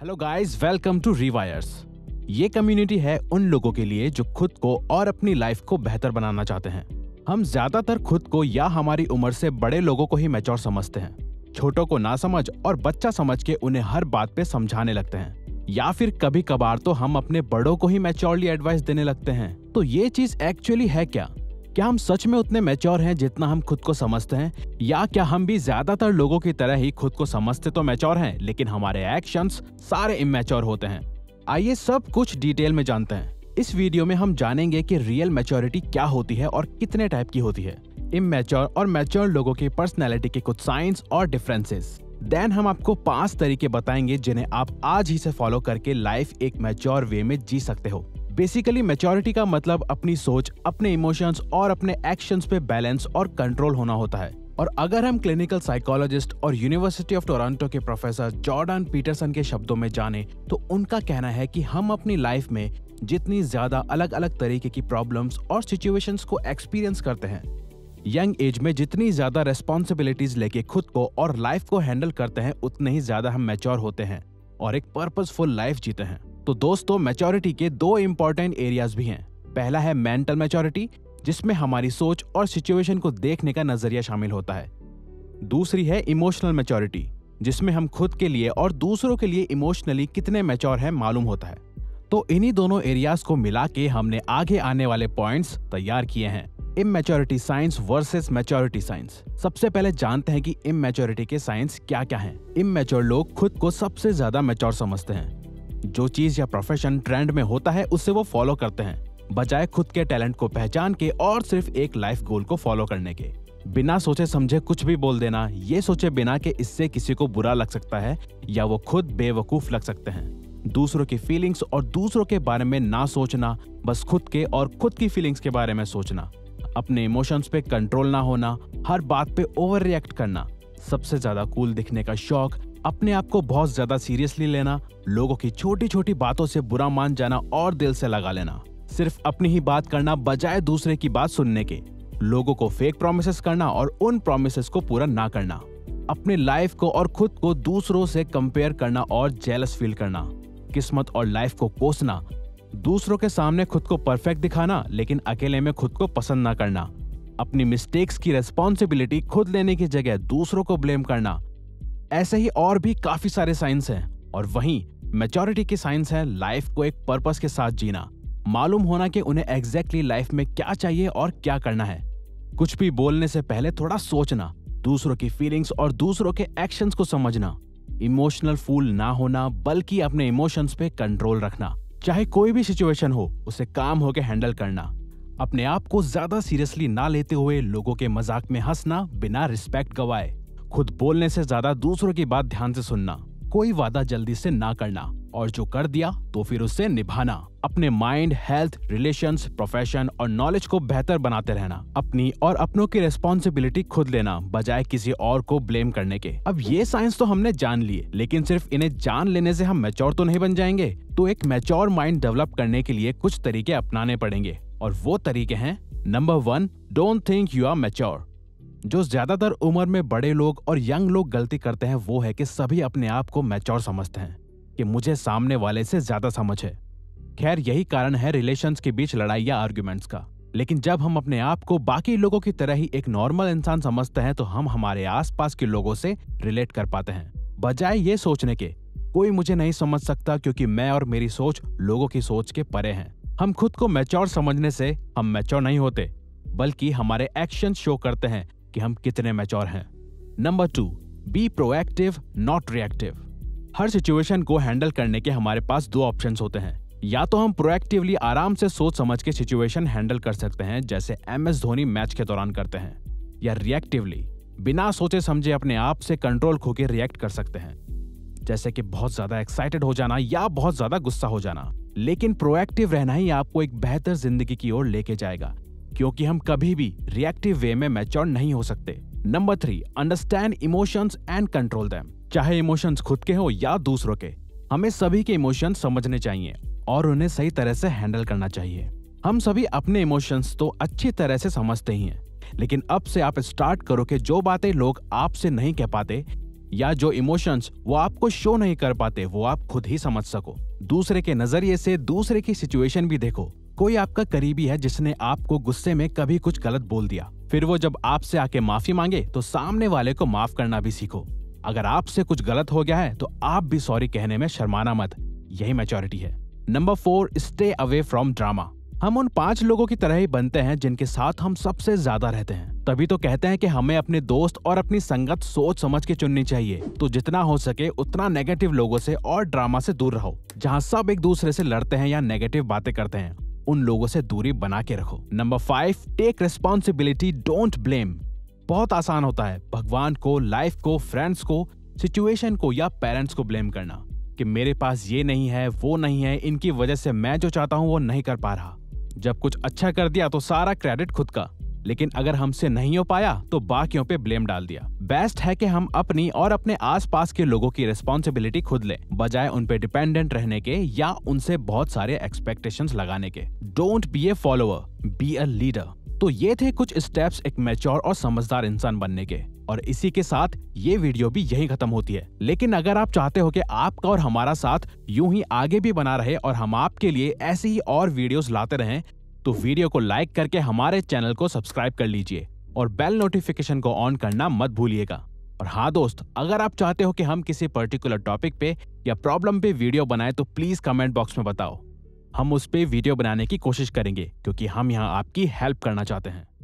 Hello guys, welcome to रिवायर्स। ये community है उन लोगों के लिए जो खुद को और अपनी लाइफ को बेहतर बनाना चाहते हैं। हम ज्यादातर खुद को या हमारी उम्र से बड़े लोगों को ही मैच्योर समझते हैं, छोटों को ना समझ और बच्चा समझ के उन्हें हर बात पे समझाने लगते हैं, या फिर कभी कभार तो हम अपने बड़ों को ही मैच्योरली एडवाइस देने लगते हैं। तो ये चीज एक्चुअली है क्या हम सच में उतने मैच्योर हैं जितना हम खुद को समझते हैं, या क्या हम भी ज्यादातर लोगों की तरह ही खुद को समझते तो मैच्योर हैं लेकिन हमारे एक्शंस सारे इमैच्योर होते हैं। आइए सब कुछ डिटेल में जानते हैं। इस वीडियो में हम जानेंगे कि रियल मैच्योरिटी क्या होती है और कितने टाइप की होती है, इमैच्योर और मैच्योर लोगों की पर्सनैलिटी के कुछ साइंस और डिफरेंसेस। देन हम आपको 5 तरीके बताएंगे जिन्हें आप आज ही से फॉलो करके लाइफ एक मैच्योर वे में जी सकते हो। बेसिकली मैच्योरिटी का मतलब अपनी सोच, अपने इमोशंस और अपने एक्शंस पे बैलेंस और कंट्रोल होना होता है। और अगर हम क्लिनिकल साइकोलॉजिस्ट और यूनिवर्सिटी ऑफ टोरंटो के प्रोफेसर जॉर्डन पीटरसन के शब्दों में जाने तो उनका कहना है कि हम अपनी लाइफ में जितनी ज्यादा अलग अलग तरीके की प्रॉब्लम्स और सिचुएशंस को एक्सपीरियंस करते हैं, यंग एज में जितनी ज्यादा रेस्पॉन्सिबिलिटीज लेके खुद को और लाइफ को हैंडल करते हैं, उतने ही ज्यादा हम मैच्योर होते हैं और एक पर्पसफुल लाइफ जीते हैं। तो दोस्तों, मैच्योरिटी के 2 इम्पोर्टेंट एरियाज भी हैं। पहला है मेंटल मैच्योरिटी, जिसमें हमारी सोच और सिचुएशन को देखने का नजरिया शामिल होता है। दूसरी है इमोशनल मैच्योरिटी, जिसमें हम खुद के लिए और दूसरों के लिए इमोशनली कितने मैच्योर हैं मालूम होता है। तो इन्हीं दोनों एरियाज को मिला के हमने आगे आने वाले पॉइंट्स तैयार किए हैं। Immaturity science versus maturity science. सबसे पहले जानते हैं कि इमैच्योरिटी के साइंस क्या क्या हैं। इमैच्योर लोग खुद को सबसे ज्यादा मैच्योर समझते हैं। जो चीज या प्रोफेशन ट्रेंड में होता है उसे वो फॉलो करते हैं, बजाय खुद के टैलेंट को पहचान के और सिर्फ एक लाइफ गोल को फॉलो करने के। बिना सोचे समझे कुछ भी बोल देना, ये सोचे बिना कि इससे किसी को बुरा लग सकता है या वो खुद बेवकूफ लग सकते हैं। दूसरों की फीलिंग्स और दूसरों के बारे में ना सोचना, बस खुद के और खुद की फीलिंग्स के बारे में सोचना। अपने इमोशंस पे कंट्रोल ना होना, हर बात पे ओवर रिएक्ट करना, सबसे ज्यादा कूल दिखने का शौक, अपने आप को बहुत ज्यादा सीरियसली लेना, लोगों की छोटी छोटी बातों से बुरा मान जाना और दिल से लगा लेना, सिर्फ अपनी ही बात करना बजाय दूसरे की बात सुनने के, लोगों को फेक प्रॉमिसेस करना और उन प्रॉमिसेस को पूरा ना करना, अपने लाइफ को और खुद को दूसरों से कंपेयर करना और जेलस फील करना, किस्मत और लाइफ को कोसना, दूसरों के सामने खुद को परफेक्ट दिखाना लेकिन अकेले में खुद को पसंद ना करना, अपनी मिस्टेक्स की रेस्पॉन्सिबिलिटी खुद लेने की जगह दूसरों को ब्लेम करना। ऐसे ही और भी काफी सारे साइंस हैं। और वहीं मैच्योरिटी के साइंस हैं लाइफ को एक पर्पस के साथ जीना, मालूम होना कि उन्हें एग्जैक्टली लाइफ में क्या चाहिए और क्या करना है। कुछ भी बोलने से पहले थोड़ा सोचना, दूसरों की फीलिंग्स और दूसरों के एक्शंस को समझना, इमोशनल फूल ना होना बल्कि अपने इमोशंस पे कंट्रोल रखना, चाहे कोई भी सिचुएशन हो उसे काम होकर हैंडल करना, अपने आप को ज्यादा सीरियसली ना लेते हुए लोगों के मजाक में हंसना बिना रिस्पेक्ट गवाए, खुद बोलने से ज्यादा दूसरों की बात ध्यान से सुनना, कोई वादा जल्दी से ना करना और जो कर दिया तो फिर उसे निभाना, अपने माइंड, हेल्थ, रिलेशंस, प्रोफेशन और नॉलेज को बेहतर बनाते रहना, अपनी और अपनों की रिस्पॉन्सिबिलिटी खुद लेना बजाय किसी और को ब्लेम करने के। अब ये साइंस तो हमने जान लिए, लेकिन सिर्फ इन्हें जान लेने से हम मैच्योर तो नहीं बन जाएंगे। तो एक मैच्योर माइंड डेवलप करने के लिए कुछ तरीके अपनाने पड़ेंगे, और वो तरीके हैं। Number 1, don't think you are mature. जो ज्यादातर उम्र में बड़े लोग और यंग लोग गलती करते हैं वो है कि सभी अपने आप को मैच्योर समझते हैं कि मुझे सामने वाले से ज्यादा समझ है। खैर, यही कारण है रिलेशंस के बीच लड़ाई या आर्ग्यूमेंट्स का। लेकिन जब हम अपने आप को बाकी लोगों की तरह ही एक नॉर्मल इंसान समझते हैं तो हम हमारे आसपास के लोगों से रिलेट कर पाते हैं, बजाय ये सोचने के कोई मुझे नहीं समझ सकता क्योंकि मैं और मेरी सोच लोगों की सोच के परे है। हम खुद को मैच्योर समझने से हम मैच्योर नहीं होते, बल्कि हमारे एक्शन शो करते हैं कि हम कितने मैच्योर हैं। Number 2, be proactive not reactive. हर सिचुएशन को हैंडल करने के हमारे पास 2 ऑप्शंस होते हैं। या तो हम प्रोएक्टिवली आराम से सोच समझ के सिचुएशन हैंडल कर सकते हैं, जैसे MS धोनी मैच के दौरान करते हैं, या रिएक्टिवली बिना सोचे समझे अपने आप से कंट्रोल खो के रिएक्ट कर सकते हैं, जैसे कि बहुत ज्यादा एक्साइटेड हो जाना या बहुत ज्यादा गुस्सा हो जाना। लेकिन प्रोएक्टिव रहना ही आपको एक बेहतर जिंदगी की ओर लेके जाएगा, क्योंकि हम कभी भी रिएक्टिव वे में मैच्योर नहीं हो सकते। Number 3, understand emotions and control them. चाहे इमोशंस खुद के हो या दूसरों के, हमें सभी के इमोशंस समझने चाहिए और उन्हें सही तरह से हैंडल करना चाहिए। हम सभी अपने इमोशंस तो अच्छी तरह से समझते ही हैं, लेकिन अब से आप स्टार्ट करो कि जो बातें लोग आपसे नहीं कह पाते या जो इमोशंस वो आपको शो नहीं कर पाते वो आप खुद ही समझ सको। दूसरे के नजरिए से दूसरे की सिचुएशन भी देखो। कोई आपका करीबी है जिसने आपको गुस्से में कभी कुछ गलत बोल दिया, फिर वो जब आपसे आके माफी मांगे तो सामने वाले को माफ करना भी सीखो। अगर आपसे कुछ गलत हो गया है तो आप भी सॉरी कहने में शर्माना मत, यही मैच्योरिटी है। Number 4, stay away from drama. हम उन 5 लोगों की तरह ही बनते हैं जिनके साथ हम सबसे ज्यादा रहते हैं। तभी तो कहते हैं कि हमें अपने दोस्त और अपनी संगत सोच समझ के चुननी चाहिए। तो जितना हो सके उतना नेगेटिव लोगों से और ड्रामा से दूर रहो। जहाँ सब एक दूसरे से लड़ते हैं या नेगेटिव बातें करते हैं, उन लोगों से दूरी बना के रखो। Number 5, take responsibility, don't blame. बहुत आसान होता है भगवान को, लाइफ को, फ्रेंड्स को, सिचुएशन को या पेरेंट्स को ब्लेम करना कि मेरे पास ये नहीं है, वो नहीं है, इनकी वजह से मैं जो चाहता हूँ वो नहीं कर पा रहा। जब कुछ अच्छा कर दिया तो सारा क्रेडिट खुद का, लेकिन अगर हमसे नहीं हो पाया तो बाकियों पे ब्लेम डाल दिया। बेस्ट है कि हम अपनी और अपने आसपास के लोगों की रिस्पॉन्सिबिलिटी खुद लें, बजाय उन पे डिपेंडेंट रहने के या उनसे बहुत सारे एक्सपेक्टेशंस लगाने के। Don't be a follower, be a leader. तो ये थे कुछ स्टेप्स एक मैच्योर और समझदार इंसान बनने के, और इसी के साथ ये वीडियो भी यही खत्म होती है। लेकिन अगर आप चाहते हो कि आपका और हमारा साथ यूं ही आगे भी बना रहे और हम आपके लिए ऐसी ही और वीडियोस लाते रहें, तो वीडियो को लाइक करके हमारे चैनल को सब्सक्राइब कर लीजिए और बेल नोटिफिकेशन को ऑन करना मत भूलिएगा। और हाँ दोस्त, अगर आप चाहते हो कि हम किसी पर्टिकुलर टॉपिक पे या प्रॉब्लम पे वीडियो बनाएं तो प्लीज कमेंट बॉक्स में बताओ, हम उस पे वीडियो बनाने की कोशिश करेंगे क्योंकि हम यहाँ आपकी हेल्प करना चाहते हैं।